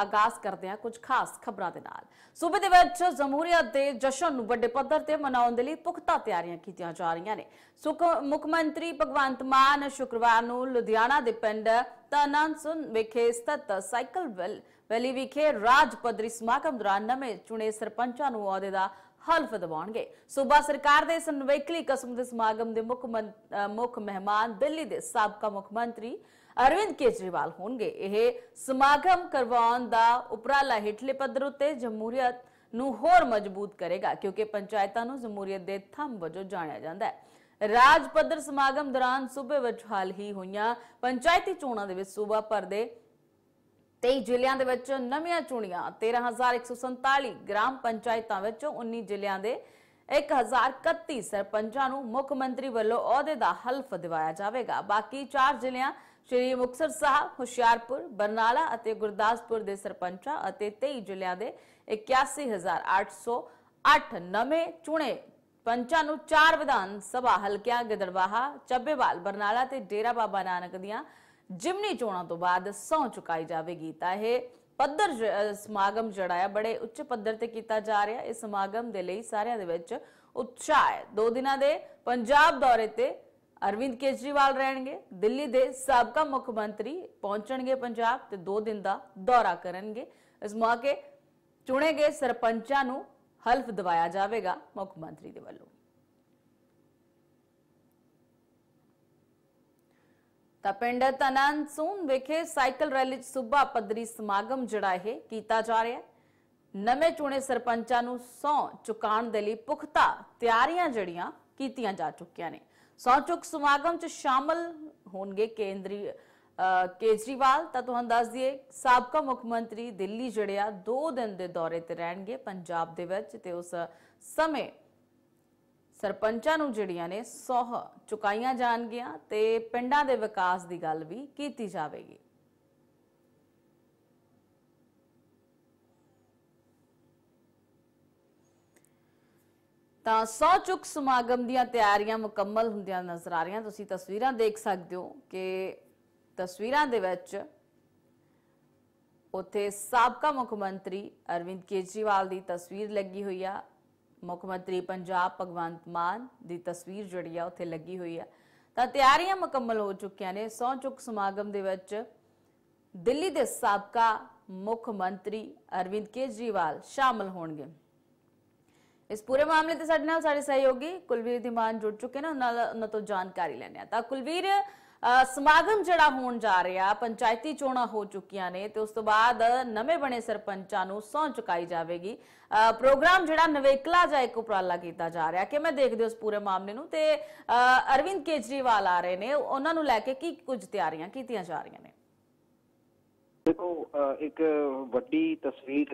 आगाज करते हैं कुछ खास खबरों के नाल। सूबे दे विच जमहूरियत दे जशन नूं वड्डे पद्धर ते मनाउण दे लई पुख्ता तैयारियां कीतीआं जा रहीआं ने। मुख्यमंत्री भगवंत मान शुक्रवार नूं लुधियाना दे पिंड तननसुन विखे स्थित साइकिल वैली विखे राज पद्धरी समागम दौरान नवें चुने सरपंचां नूं अहुदे दा हल्फ दवाउणगे। सूबा सरकार दे इस नवेकली कस्म दे समागम दे मुख मेहमान दिल्ली दे साबका मुख्यमंत्री अरविंद केजरीवाल होणगे। यह समागम करवाउण दा उपराला हेठले पद्धर उत्ते जमहूरीयत नूं होर मजबूत करेगा, क्योंकि पंचायतां नूं जमहूरीयत दे थंब वजों जाणिआ जांदा है। राज पद्धर समागम दौरान सूबे विच हाल ही होईआं पंचायती चोणां दे विच सूबा भर दे 23 ਜ਼ਿਲ੍ਹਿਆਂ ਦੇ ਵਿੱਚ ਨਵੀਆਂ ਚੁਣੀਆਂ 13147 ਗ੍ਰਾਮ ਪੰਚਾਇਤਾਂ ਵਿੱਚ 19 ਜ਼ਿਲ੍ਹਿਆਂ ਦੇ 1031 ਸਰਪੰਚਾਂ ਨੂੰ ਮੁੱਖ ਮੰਤਰੀ ਵੱਲੋਂ ਅਹੁਦੇ ਦਾ ਹਲਫ ਦਿਵਾਇਆ ਜਾਵੇਗਾ। ਬਾਕੀ 4 ਜ਼ਿਲ੍ਹਿਆਂ ਸ਼੍ਰੀ ਮੁਕਤਸਰ ਸਾਹਿਬ, ਹੁਸ਼ਿਆਰਪੁਰ, ਬਰਨਾਲਾ ਅਤੇ ਗੁਰਦਾਸਪੁਰ ਦੇ ਸਰਪੰਚਾਂ ਅਤੇ 23 ਜ਼ਿਲ੍ਹਿਆਂ ਦੇ 81808 ਨਵੇਂ ਚੁਣੇ पंचां नूं 4 विधान सभा हलकियां गिद्दरबाहा, चब्बेवाल, बरनाला ते डेरा बाबा नानक दियां जिमनी चोणां तो बाद सौं चुकाई जावेगी। तां इह पद्धर समागम जिहड़ा है बड़े उच्च पद्धर ते कीता जा रिहा। इस समागम दे लई सारिआं दे विच उत्साह है। 2 दिनां दे पंजाब दौरे ते अरविंद केजरीवाल रहणगे। दिल्ली दे साबका मुख्यमंत्री पहुंचणगे पंजाब ते 2 दिन दा दौरा करनगे। इस मौके चुणे गए सरपंचां नूं हल्फ दवाया जावेगा मुख्यमंत्री दे वल्लों। तां पिंड तननसून विखे साइकिल रैली सूबा पद्धरी समागम जिहड़ा है कीता जा रिहा। नवें चुणे सरपंचां नूं सौं चुकाउण दे लई पुख्ता तैयारियां जिहड़ियां कीतीआं जा चुक्कीआं ने। सौं चुक समागम च शामल होणगे केंद्री केजरीवाल। तां तुहानू दस दिए साबका मुख्यमंत्री दिल्ली जिहड़े आ 2 दिन दे दौरे ते रहणगे पंजाब दे विच ते उस समय सरपंचां नूं जिहड़ियां ने सौह चुकाईआं जाणगियां ते पिंडां दे विकास दी गल भी कीती जावेगी। तां सौ चुक समागम दियां तैयारियां मुकम्मल हुंदियां नज़र आ रहियां। तुसीं तस्वीरां देख सकदे हो कि तस्वीरां दे विच उत्थे साबका मुख्यमंत्री अरविंद केजरीवाल दी तस्वीर लगी हुई है, मुख्यमंत्री पंजाब भगवंत मान दी तस्वीर जिहड़ी आ उत्थे लगी हुई है। तां तैयारियां मुकम्मल हो चुकियां ने। सौं चुक समागम दे विच दिल्ली दे साबका मुख्यमंत्री अरविंद केजरीवाल शामिल होणगे। इस पूरे मामले ते साडे नाल साडे सहयोगी कुलवीर धीमान जुड़ चुके ने, उन्हां तों जानकारी लैणे आ। तां कुलवीर, समागम जिहड़ा होण जा रिहा, पंचायती चोणां हो चुकियां ने ते उस तो बाद नवें बने सरपंचां नूं सौं चुकाई जावेगी। प्रोग्राम जिहड़ा नवेकला जां इक उपराला कीता जा रिहा। किवें देखदे हो इस पूरे मामले नूं ते अरविंद केजरीवाल आ रहे ने, उन्हां नूं लैके की कुछ तैयारियां कीतीआं जा रहियां ने? देखो, एक वड्डी तस्वीर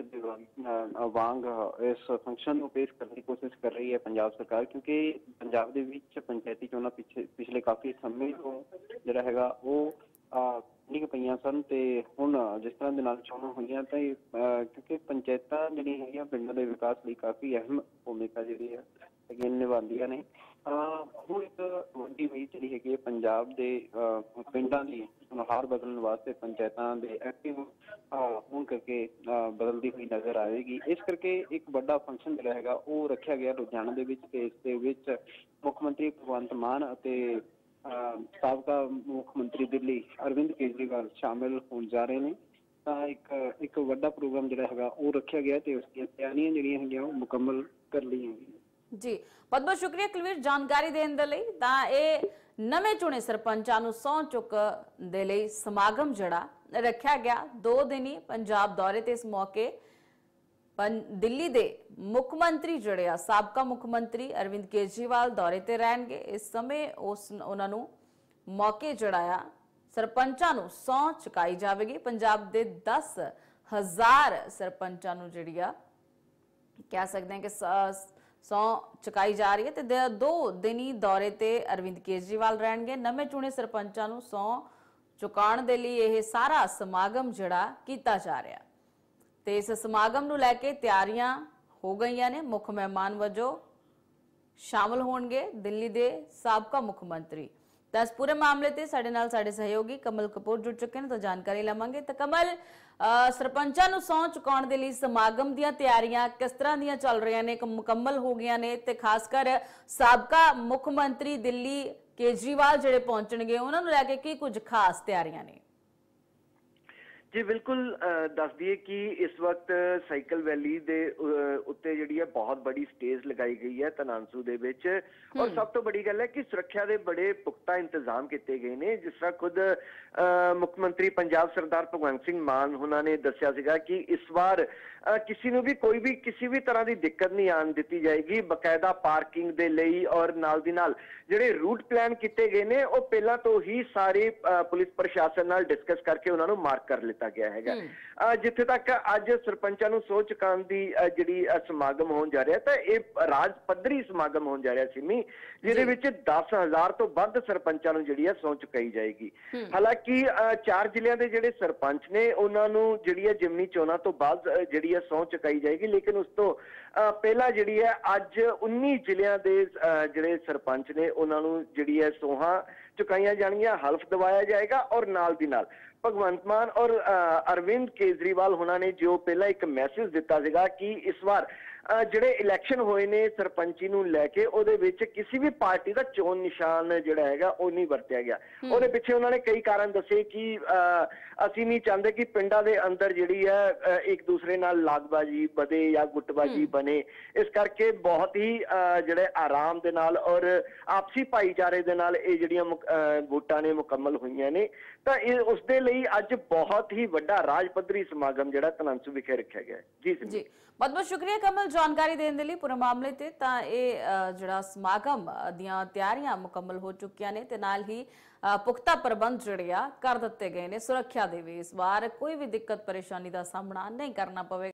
वांग इस फंक्शन को पेश करने की कोशिश कर रही है पंजाब सरकार, क्योंकि पंजाब के विच पंचायती चोणां पिछले काफ़ी समय तो जिहड़ा हैगा वो निक पईआं सन ते हुण जिस तरह दे नाल चोणां होईआं तां क्योंकि पंचायतां जिहड़ियां हैगीआं पिंडां दे विकास लई काफ़ी अहम भूमिका जिहड़ी है निभांदियां ने। हुण एक वड्डी मीटिंग जिहड़ी हैगी पंजाब दे पिंडां दी हार बदलण वास्ते पंचायतां दे एक्टिव होण करके बदलदी हुई नज़र आएगी। इस करके एक वड्डा फंक्शन जिहड़ा हैगा वो रखिआ गया लुधियाना दे विच ते इस दे विच मुੱਖ ਮੰਤਰੀ ਭਗਵੰਤ ਮਾਨ ਅਤੇ साबका मुख्यमंत्री दिल्ली अरविंद केजरीवाल शामिल हो जा रहे हैं। एक वड्डा प्रोग्राम जिहड़ा हैगा वो रखा गया ते उसकी तैयारियां जिहड़ियां हैगियां वो मुकम्मल कर ली हैं। जी, बहुत बहुत शुक्रिया कुलवीर जानकारी देण दे लई। तां इह नवें चुने सरपंचां नूं सौं चुक दे लई समागम जिहड़ा रखा गया 2 दिनी पंजाब दौरे ते इस मौके दिल्ली दे मुख्यमंत्री जिहड़े आ साबका मुख्यमंत्री अरविंद केजरीवाल दौरे ते रहणगे। इस समय उस उन्हां नूं मौके जिहड़ा आ सरपंचां नूं सौं चुकाई जावेगी। पंजाब दे 10,000 सरपंचां नूं जिहड़ी आ कह सकदे हां कि सौं चुकाई जा रही है ते 2 दिनी दौरे ते अरविंद केजरीवाल रहणगे। नवें चुणे सरपंचां नूं सौं चुकाउण दे लई यह सारा समागम जिहड़ा कीता जा रिहा ते इस समागम नूं लैके तैयारियां हो गईआं ने। मुख मेहमान वजों शामिल होणगे दिल्ली दे साबका मुख्यमंत्री तो इस पूरे मामले ते साडे नाल साडे सहयोगी कमल कपूर जुड़ चुके हैं, तो जानकारी लवांगे। तो कमल, सरपंचां नूं सौं चुकाउण दे लई समागम दीयां तैयारियां किस तरह दीयां चल रहीयां ने, मुकम्मल हो गईयां ने, ते खास कर साबका मुख मंत्री दिल्ली केजरीवाल जिहड़े पहुंचणगे उन्हां नूं लैके की कुछ खास तैयारियां ने? जी बिल्कुल, दस दिए कि इस वक्त साइकिल वैली दे उत्ते जिहड़ी है बहुत बड़ी स्टेज लगाई गई है तनांसू दे विच, और सब तो बड़ी गल है कि सुरक्षा दे बड़े पुख्ता इंतजाम किए गए ने। जिस तरह खुद मुख्य मंत्री पंजाब सरदार भगवंत सिंह मान हुणां ने दस्सिया सीगा कि इस बार किसी नूं भी कोई भी किसी भी तरह की दिक्कत नहीं आन दिती जाएगी। बकायदा पार्किंग दे लई और नाल दी नाल जिहड़े रूट प्लान किए गए ने वो पहलां तो ही सारे पुलिस प्रशासन नाल डिस्कस करके उन्हां नूं मार्क कर लिता गया है। जिथे तक अज सरपंचां नूं सोच चुकाउण दी जिहड़ी समागम होण जा रहा है, तां इह राज पद्धरी समागम होण जा रहा है सिमी, जिहदे विच 10,000 तो वध सरपंचां नूं जिहड़ी है सौं चुकाई जाएगी। हालांकि 4 ਜ਼ਿਲ੍ਹਿਆਂ ਦੇ ਜਿਹੜੇ ਸਰਪੰਚ ਨੇ ਉਹਨਾਂ ਨੂੰ ਜਿਹੜੀ ਹੈ ਜਿਮਨੀ ਚੋਣਾਂ ਤੋਂ ਬਾਅਦ ਜਿਹੜੀ है सौं चुकाई जाएगी, लेकिन उस तो पहला जिहड़ी है अज 19 ਜ਼ਿਲ੍ਹਿਆਂ ਦੇ ਜਿਹੜੇ ਸਰਪੰਚ ਨੇ ਉਹਨਾਂ ਨੂੰ ਜਿਹੜੀ है ਸੌਹਾਂ ਚੁਕਾਈਆਂ ਜਾਣਗੀਆਂ, हल्फ दवाया जाएगा। और नाल दी नाल भगवंत मान और अरविंद केजरीवाल होना ने जो पहला एक मैसेज दिता सीगा कि इस बार जिहड़े इलैक्शन होए ने सरपंची नूं लैके उहदे विच किसी भी पार्टी का चोन निशान जिहड़ा हैगा उह नहीं वरतिया गया। उहदे पिछे उन्होंने कई कारण दसे कि असीं नहीं चाहते कि पिंडां दे अंदर जिहड़ी है एक दूसरे नाल लागबाजी बधे या गुटबाजी बने, इस करके बहुत ही जिहड़े आराम दे नाल और आपसी भाईचारे दे नाल इह जिहड़ियां वोटां ने मुकम्मल होईयां ने। तां इह उस दे लई अज बहुत ही वड्डा राज पद्धरी समागम जिहड़ा तनांसू विखे रखिया गया। जी बहुत बहुत शुक्रिया कमल जानकारी देने दे पूरे मामले ते। तां इह जिहड़ा समागम दीआं तैयारियां मुकम्मल हो चुकियां ने ते नाल ही पुख्ता प्रबंध जिहड़े आ कर दित्ते गए ने सुरक्षा दे वी, इस बार कोई भी दिक्कत परेशानी दा सामना नहीं करना पवेगा।